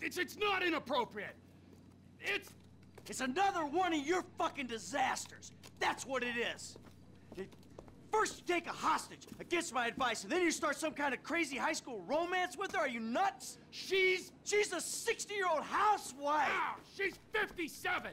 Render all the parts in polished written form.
It's not inappropriate. It's another one of your fucking disasters. That's what it is. First you take a hostage against my advice, and then you start some kind of crazy high school romance with her? Are you nuts? She's a 60-year-old housewife. Wow, she's 57.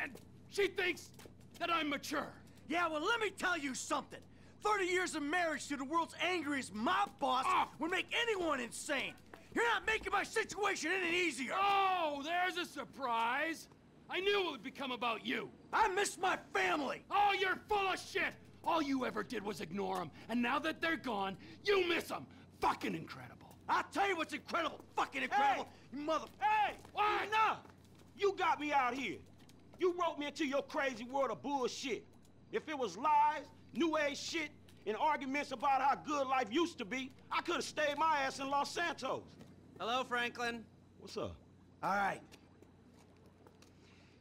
And she thinks that I'm mature. Yeah, well, let me tell you something. 30 years of marriage to the world's angriest mob boss would make anyone insane. You're not making my situation any easier. Oh, there's a surprise. I knew it would become about you. I miss my family. Oh, you're full of shit. All you ever did was ignore them. And now that they're gone, you miss them. Fucking incredible. I'll tell you what's incredible. Fucking incredible. Hey. You mother... Hey! Why? Enough! You got me out here. You wrote me into your crazy world of bullshit. If it was lies, new age shit, and arguments about how good life used to be, I could have stayed my ass in Los Santos. Hello, Franklin. What's up? All right.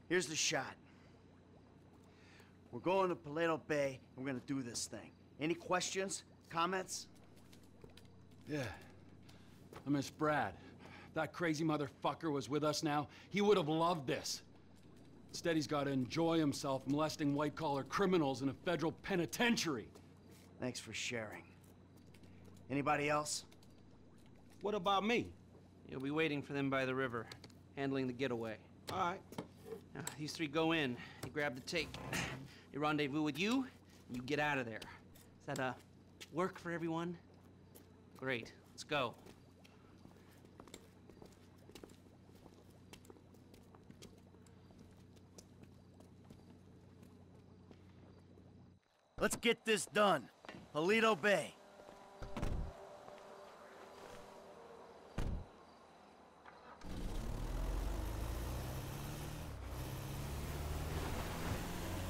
Here's the shot. We're going to Paleto Bay, and we're going to do this thing. Any questions? Comments? Yeah. I miss Brad. That crazy motherfucker was with us now. He would have loved this. Instead, he's got to enjoy himself molesting white-collar criminals in a federal penitentiary. Thanks for sharing. Anybody else? What about me? You'll be waiting for them by the river, handling the getaway. All right. Now, these three go in. They grab the take. They rendezvous with you, and you get out of there. Does that work for everyone? Great. Let's go. Let's get this done. Paleto Bay.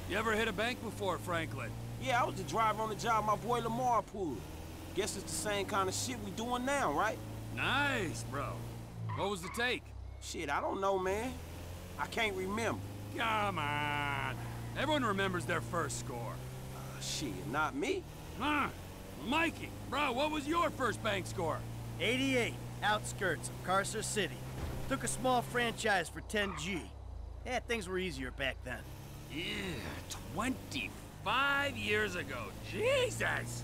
You ever hit a bank before, Franklin? Yeah, I was the driver on the job my boy Lamar pulled. Guess it's the same kind of shit we doing now, right? Nice, bro. What was the take? Shit, I don't know, man. I can't remember. Come on. Everyone remembers their first score. Shit, not me. Huh. Mikey, bro, what was your first bank score? 88, outskirts of Carcer City. Took a small franchise for 10G. Yeah, things were easier back then. Yeah, 25 years ago. Jesus!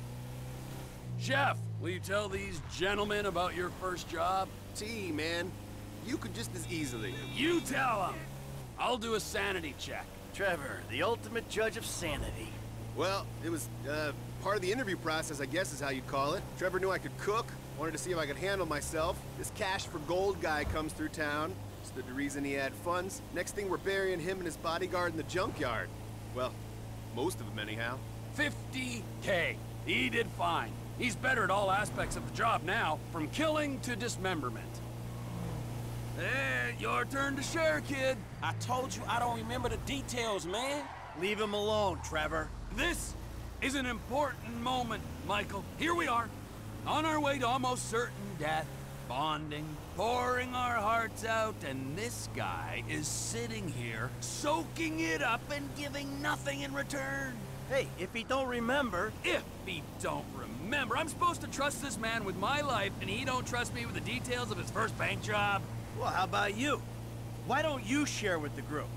Chef, will you tell these gentlemen about your first job? T, man. You could just as easily. You tell them. I'll do a sanity check. Trevor, the ultimate judge of sanity. Well, it was part of the interview process, I guess is how you'd call it. Trevor knew I could cook, wanted to see if I could handle myself. This cash for gold guy comes through town. Stood to reason he had funds. Next thing, we're burying him and his bodyguard in the junkyard. Well, most of them anyhow. 50K. He did fine. He's better at all aspects of the job now, from killing to dismemberment. Hey, your turn to share, kid. I told you I don't remember the details, man. Leave him alone, Trevor. This is an important moment, Michael. Here we are, on our way to almost certain death, bonding, pouring our hearts out, and this guy is sitting here, soaking it up and giving nothing in return. Hey, if he don't remember... If he don't remember, I'm supposed to trust this man with my life, and he don't trust me with the details of his first bank job. Well, how about you? Why don't you share with the group?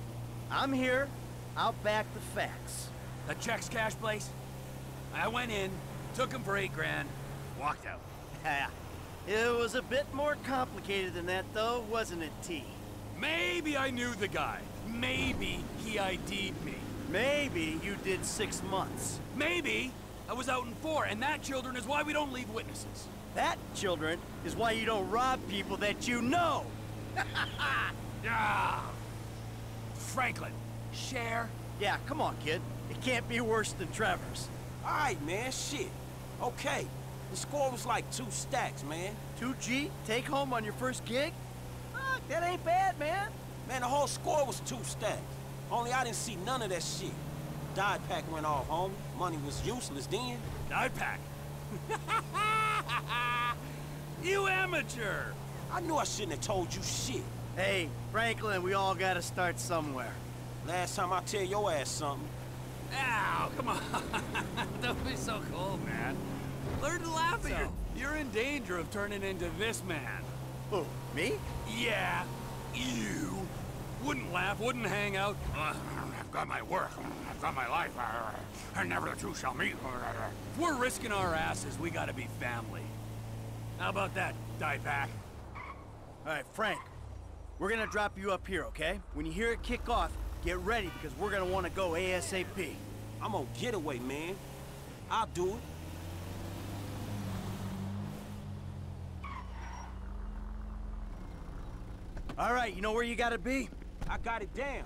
I'm here, I'll back the facts. The Chex Cash Place? I went in, took him for 8 grand, walked out. It was a bit more complicated than that, though, wasn't it, T? Maybe I knew the guy. Maybe he ID'd me. Maybe you did 6 months. Maybe I was out in 4, and that, children, is why we don't leave witnesses. That, children, is why you don't rob people that you know. Franklin, share? Yeah, come on, kid. It can't be worse than Trevor's. All right, man, shit. Okay, the score was like 2 stacks, man. 2G? Take home on your first gig? Fuck, that ain't bad, man. Man, the whole score was 2 stacks. Only I didn't see none of that shit. Dye pack went off, homie. Money was useless then. Dye pack? You amateur! I knew I shouldn't have told you shit. Hey, Franklin, we all gotta start somewhere. Last time I tell your ass something. Ow, come on. Don't be so cold, man. Learn to laugh at yourself. You're in danger of turning into this man. Who? Me? Yeah, you. Wouldn't laugh, wouldn't hang out. I've got my work. I've got my life. And never the two shall meet. If we're risking our asses, we gotta be family. How about that, dieback? All right, Frank. We're gonna drop you up here, okay? When you hear it kick off, get ready, because we're gonna want to go ASAP. I'm on getaway, man. I'll do it. All right, you know where you gotta be? I got it down.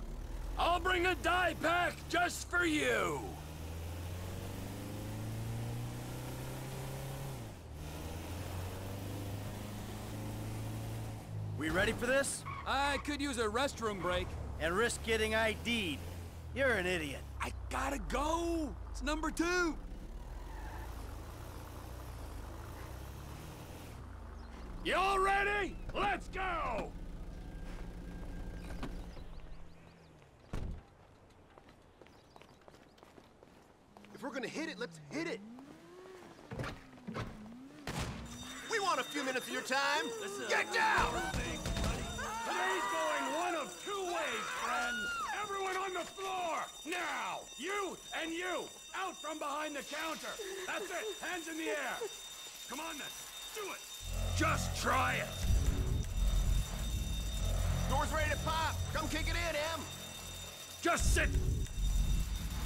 I'll bring a dye pack just for you. We ready for this? I could use a restroom break. And risk getting ID'd. You're an idiot. I gotta go. It's number 2. You all ready? Let's go. If we're gonna hit it, let's hit it! We want a few minutes of your time! Listen, get down! Today's going one of two ways, friends! Everyone on the floor! Now! You and you! Out from behind the counter! That's it! Hands in the air! Come on then! Do it! Just try it! Door's ready to pop! Come kick it in, Em! Just sit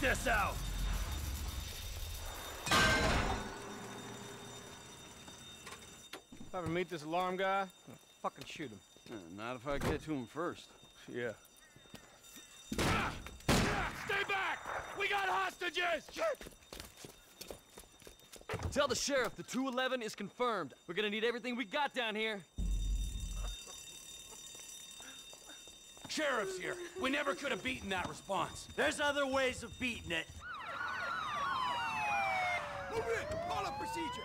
this out! If I ever meet this alarm guy, I'm gonna fucking shoot him. Not if I get to him first. Yeah. Stay back! We got hostages! Tell the sheriff the 211 is confirmed. We're gonna need everything we got down here. Sheriff's here. We never could have beaten that response. There's other ways of beating it. Move it! Call up procedure! You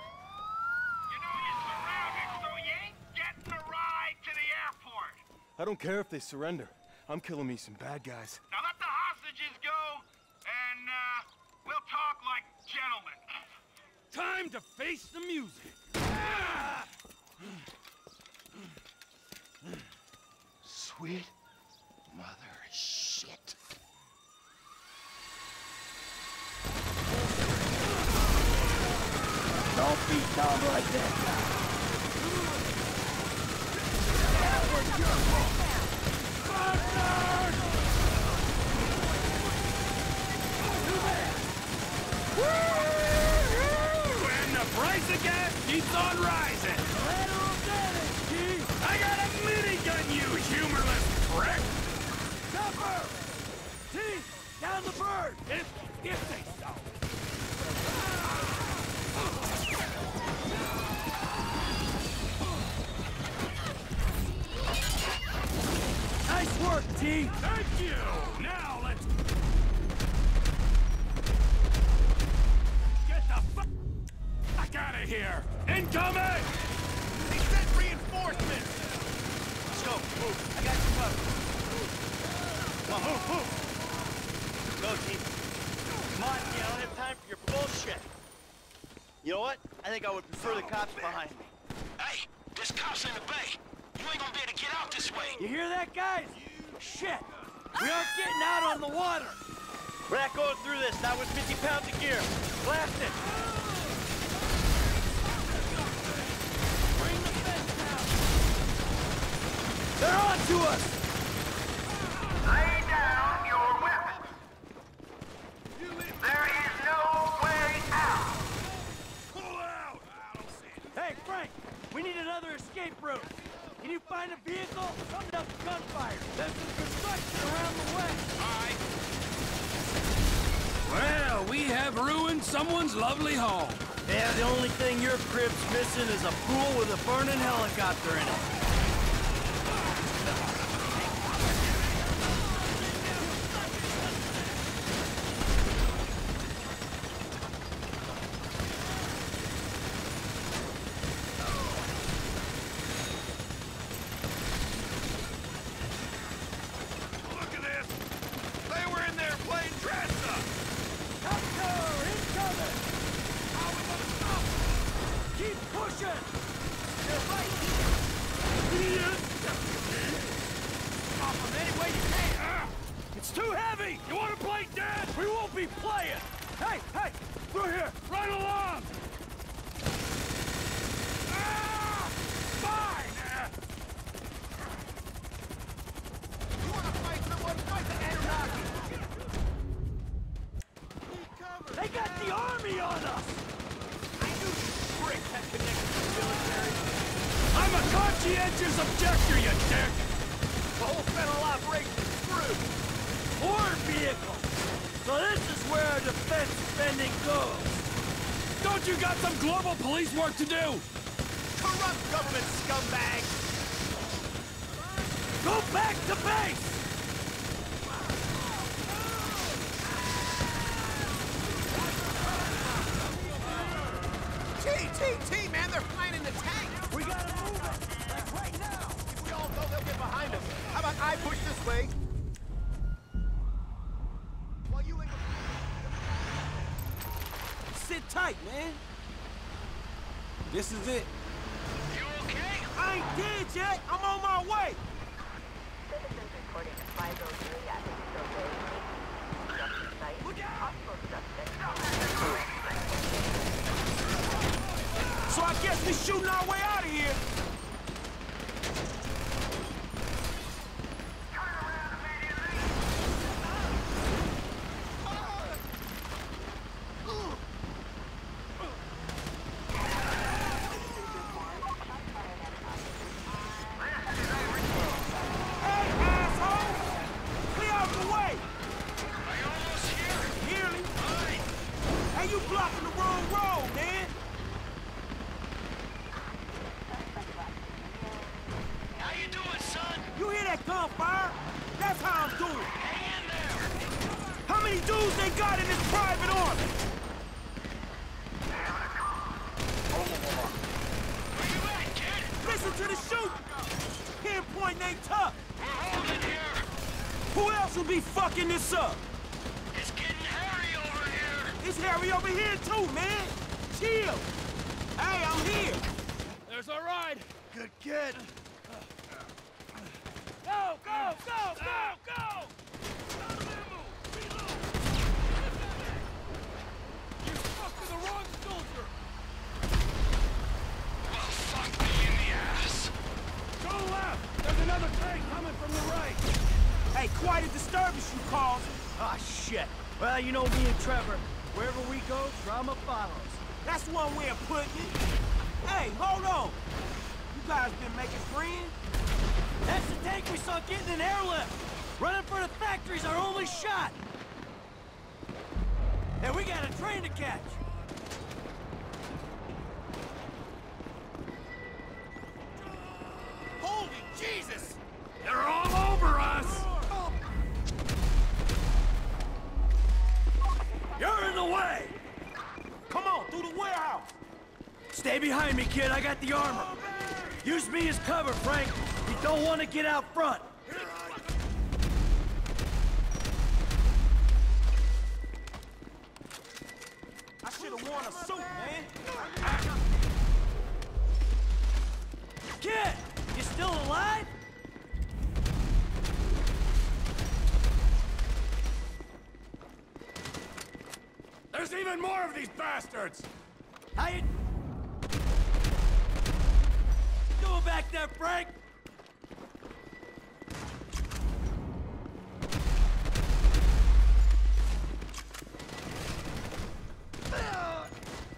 know you're surrounded, so you ain't getting a ride to the airport! I don't care if they surrender. I'm killing me some bad guys. Now let the hostages go, and, we'll talk like gentlemen. Time to face the music! Sweet mother of shit. Don't be dumb like that guy. That was your fault. Bastard! Too bad. Woo-hoo! When the price of gas keeps on rising. Lateral damage, Chief. I got a minigun, you humorless prick. Copper! Chief, down the bird. If they stop. Nice work, T! Thank you! Now let's... Get the fuck out of here! Incoming! They sent reinforcements! Let's go, move. I got you covered. Come on, move. Go, T. Come on, T, I don't have time for your bullshit. You know what? I think I would prefer the cops behind me. Hey, there's cops in the bay. You ain't gonna be able to get out this way. You hear that, guys? Shit! We aren't getting out on the water. We're not going through this. That was 50 pounds of gear. Blast it! Bring the fence down. They're on to us. Lay down your weapon. There is no way out. Pull out. Hey, Frank. We need another escape route. Can you find a vehicle? Something up to gunfire. There's some construction around the way. All right. Well, we have ruined someone's lovely home. Yeah, the only thing your crib's missing is a pool with a burning helicopter in it. Keep pushing! They're right here! flying! Hey, hey! Through here! Right along! Ah! Fine! You wanna fight someone? Fight the Anunnaki! They got the army on us! I knew this brick had connected to the military! I'm a conscientious objector, you dick! The whole federal operation is through! War vehicle! So this is where defense spending goes. Don't you got some global police work to do? Corrupt government scumbag! Go back to base! T, man, they're flying in the tank! We gotta move it! Like right now! If we all go, they'll get behind us. How about I push this way? Sit tight, man. This is it. You okay? I ain't dead yet. I'm on my way. Citizens reporting a 503 at the Paleto Bay. Construction site. Possible suspect. So I guess we shooting our way out of here. This up. It's getting hairy over here. It's hairy over here too, man. Chill. Hey, I'm here. There's a ride. Good kid. Go, go, go, go, go. Stop that move. Reload. You stuck to the wrong soldier. Well, fuck me in the ass. Go left. There's another tank coming from the right. Hey, quite a disturbance you caused. Ah, shit. Well, you know me and Trevor. Wherever we go, drama follows. That's one way of putting it. Hey, hold on. You guys been making friends? That's the tank we saw getting an airlift. Running for the factory's our only shot. And we got a train to catch. Holy Jesus! They're all over us! You're in the way! Come on, through the warehouse! Stay behind me, kid. I got the armor. Use me as cover, Frank. We don't want to get out front. I should have worn a suit, man. Kid, you still alive? There's even more of these bastards! How you doing back there, Frank?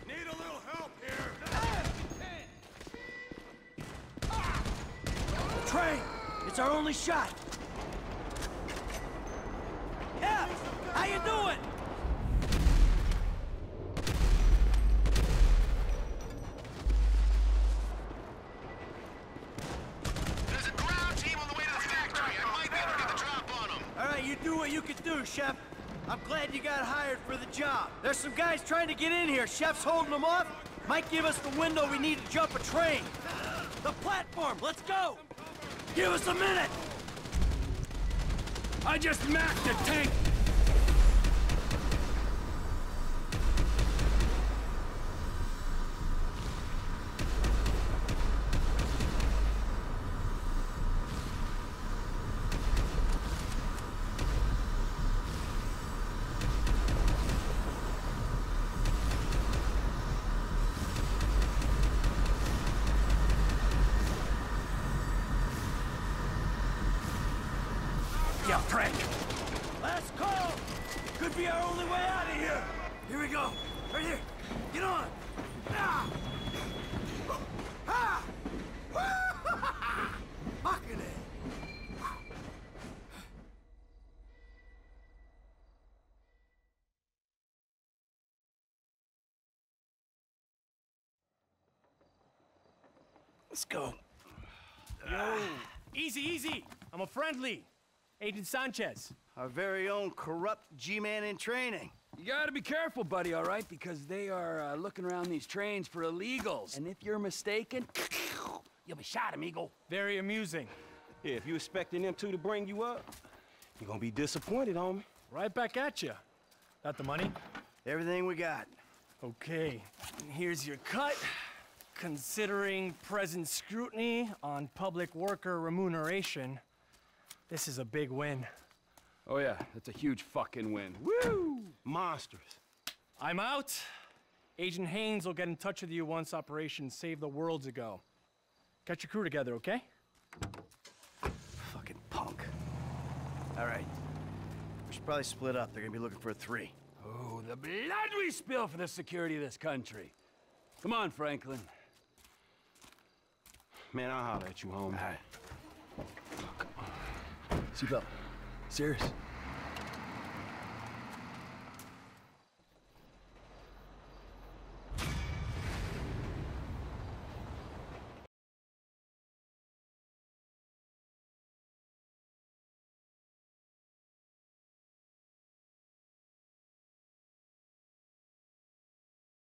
Need a little help here. Train! It's our only shot! Yeah! How you doing? Chef, I'm glad you got hired for the job. There's some guys trying to get in here. Chef's holding them off. Might give us the window we need to jump a train. The platform, let's go. Give us a minute. I just macked the tank. you prick! Last call! Could be our only way out of here! Here we go! Right here! Get on! Ah! Ah! Fucking it! Let's go. Yo, easy, easy. I'm a friendly. Agent Sanchez. Our very own corrupt G-man in training. You gotta be careful, buddy, all right? Because they are looking around these trains for illegals. And if you're mistaken, you'll be shot, amigo. Very amusing. Yeah, if you expecting them two to bring you up, you're gonna be disappointed, homie. Right back at you. Got the money? Everything we got. Okay, and here's your cut. Considering present scrutiny on public worker remuneration, this is a big win. Oh yeah, that's a huge fucking win. Woo! Monsters. I'm out. Agent Haynes will get in touch with you once Operation Save the World's ago. Get your crew together, okay? Fucking punk. All right. We should probably split up. They're gonna be looking for a three. Oh, the blood we spill for the security of this country. Come on, Franklin. Man, I'll holler at you, homie. All right. Seatbelt. Serious.